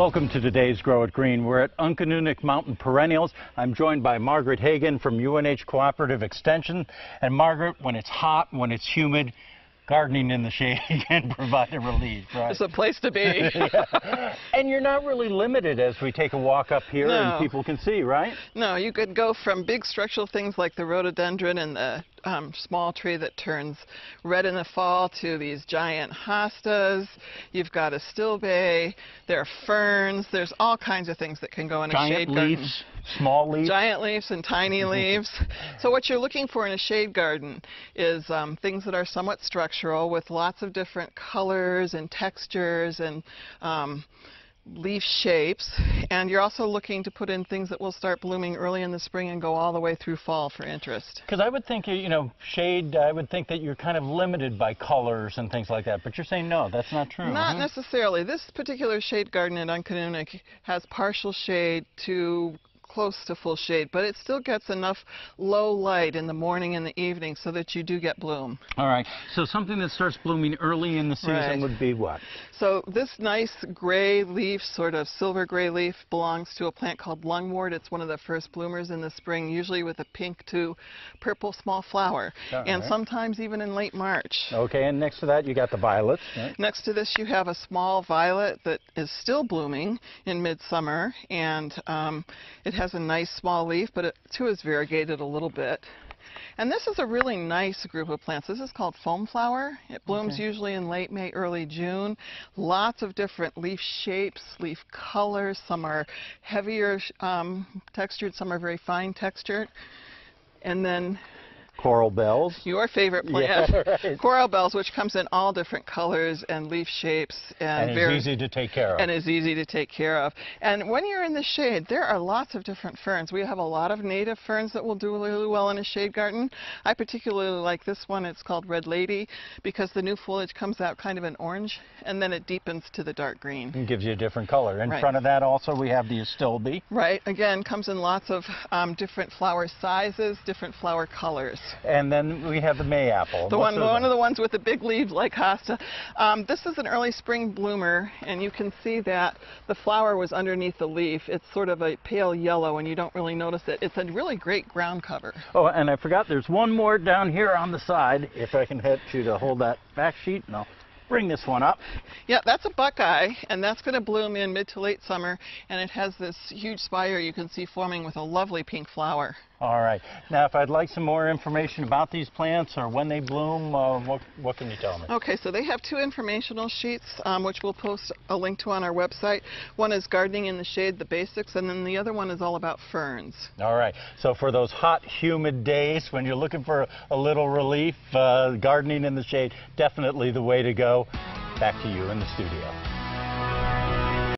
Welcome to today's Grow It Green. We're at Uncanoonuc Mountain Perennials. I'm joined by Margaret Hagen from UNH Cooperative Extension. And Margaret, when it's hot, when it's humid, gardening in the shade can provide a relief, right? It's a place to be. Yeah. And you're not really limited as we take a walk up here and people can see, right? No, you could go from big structural things like the rhododendron and the small tree that turns red in the fall to these giant hostas. You've got a stilbay. There are ferns. There's all kinds of things that can go in a shade garden. Giant leaves, small leaves. Giant leaves and tiny leaves. So what you're looking for in a shade garden is things that are somewhat structural with lots of different colors and textures and leaf shapes, and you're also looking to put in things that will start blooming early in the spring and go all the way through fall for interest. Because I would think, you know, shade, I would think that you're kind of limited by colors and things like that, but you're saying no, that's not true. Not necessarily. This particular shade garden at Uncanoonuc has partial shade to close to full shade, but it still gets enough low light in the morning and the evening so that you do get bloom. All right, so something that starts blooming early in the season would be what? So this nice gray leaf, sort of silver gray leaf, belongs to a plant called lungwort. It's one of the first bloomers in the spring, usually with a pink to purple small flower, and sometimes even in late March. Okay, and next to that you got the violets. Right? Next to this you have a small violet that is still blooming in midsummer, and it has a nice small leaf, but it too is variegated a little bit. And this is a really nice group of plants. This is called foam flower. It blooms usually in late May, early June. Lots of different leaf shapes, leaf colors. Some are heavier textured, some are very fine textured. And then coral bells. Your favorite plant. Yeah, right. Coral bells, which comes in all different colors and leaf shapes. And is easy to take care of. And is easy to take care of. And when you're in the shade, there are lots of different ferns. We have a lot of native ferns that will do really well in a shade garden. I particularly like this one. It's called Red Lady because the new foliage comes out kind of an orange and then it deepens to the dark green. And gives you a different color. In front of that also we have the astilbe. Right. Again, comes in lots of different flower sizes, different flower colors. And then we have the Mayapple. One of the ones with the big leaves like hosta. This is an early spring bloomer, and you can see that the flower was underneath the leaf. It's sort of a pale yellow, and you don't really notice it. It's a really great ground cover. Oh, and I forgot there's one more down here on the side. If I can hit you to hold that back sheet, no. Bring this one up. Yeah, that's a buckeye, and that's going to bloom in mid to late summer, and it has this huge spire you can see forming with a lovely pink flower. All right. Now, if I'd like some more information about these plants or when they bloom, what can you tell me? Okay, so they have two informational sheets, which we'll post a link to on our website. One is Gardening in the Shade, the Basics, and then the other one is all about ferns. All right. So for those hot, humid days when you're looking for a little relief, Gardening in the Shade, definitely the way to go. Back to you in the studio.